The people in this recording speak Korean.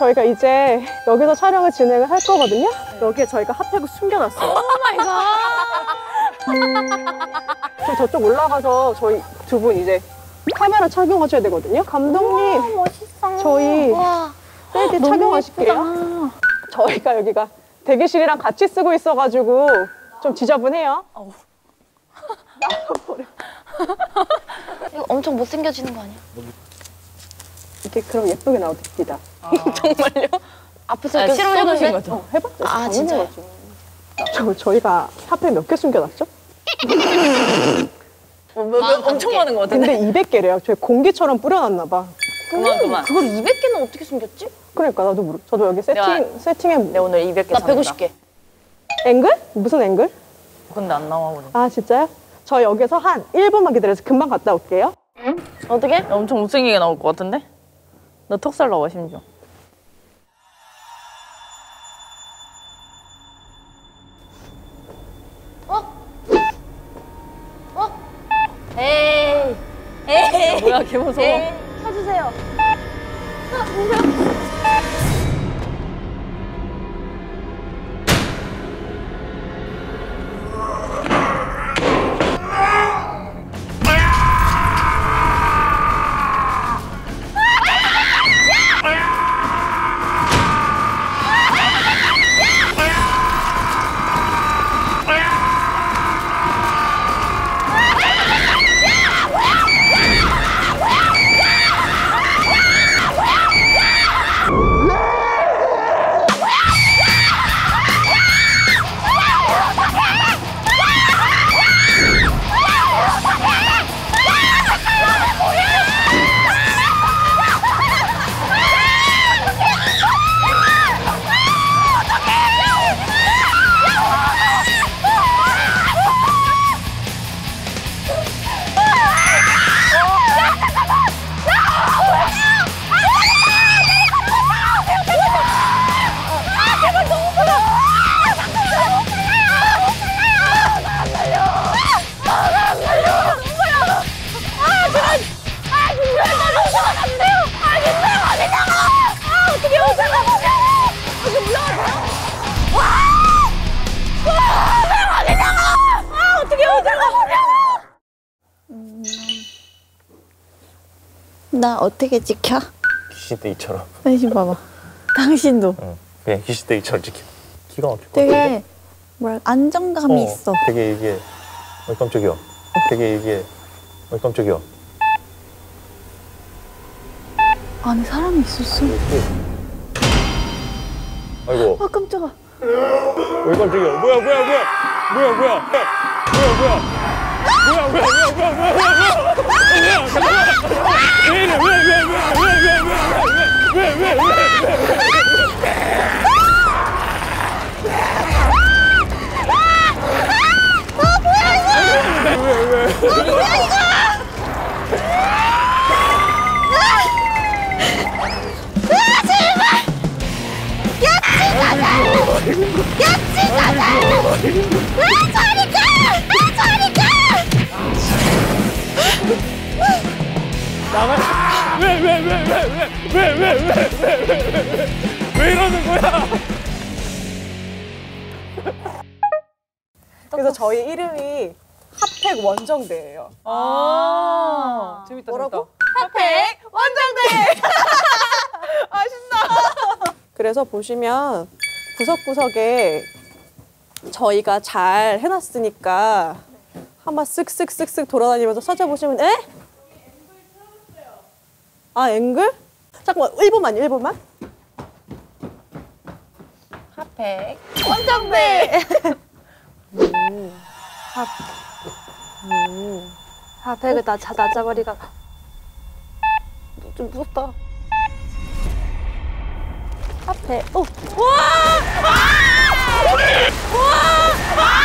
저희가 이제 여기서 촬영을 진행을 할 거거든요. 여기에 저희가 핫팩을 숨겨놨어요. 오 마이 갓. 저쪽 올라가서 저희 두 분 이제 카메라 착용하셔야 되거든요. 감독님, 우와, 멋있어. 저희 셀디 착용하실게요. 저희가 여기가 대기실이랑 같이 쓰고 있어가지고 좀 지저분해요. 나와버려. 이거 엄청 못생겨지는 거 아니야? 이렇게 그럼 예쁘게 나옵니다. 아. 정말요? 앞에서 이렇게 써보신 거죠? 해봤죠. 아, 진짜요? 저희가 핫팩 몇 개 숨겨놨죠? 엄청 많은 거 같은데? 근데 200개래요. 저희 공기처럼 뿌려놨나 봐. 그만. 그걸 200개는 어떻게 숨겼지? 그러니까 나도 모르. 저도 여기 세팅에 내가 오늘 200개 나 150개. 앵글? 무슨 앵글? 근데 안 나와 오늘. 아, 진짜요? 저 여기서 한 1분만 기다려서 금방 갔다 올게요. 응? 어떻게? 야, 엄청 못생기게 나올 것 같은데? 나 턱살 나와 심지어. 에이. 야, 뭐야, 개 무서워. 에이, 켜주세요. 아, 뭐야. 나 어떻게 지켜? 귀시대기처럼. 당신 봐봐. 당신도. 응. 그냥 귀시대기처럼 지켜. 기가 막힐 것 같은데? 되게 뭐랄 안정감이 있어. 되게 이게 깜짝이야. 되게 이게 깜짝이야. 안에 사람이 있었어. 아이고. 아, 깜짝아. 왜 깜짝이야? 왜 이러는 거야? 그래서 저희 이름이 핫팩 원정대예요. 아, 재밌다. 뭐라고? 핫팩 원정대! 아, 신나. 그래서 보시면 구석구석에 저희가 잘 해놨으니까 한번 쓱쓱쓱쓱 돌아다니면서 찾아보시면. 에? 아, 앵글? 잠깐만, 1분만. 핫팩 원정대! 핫팩을 다 낮아버리가. 좀 무섭다. 핫팩, 오! 우와! 우와!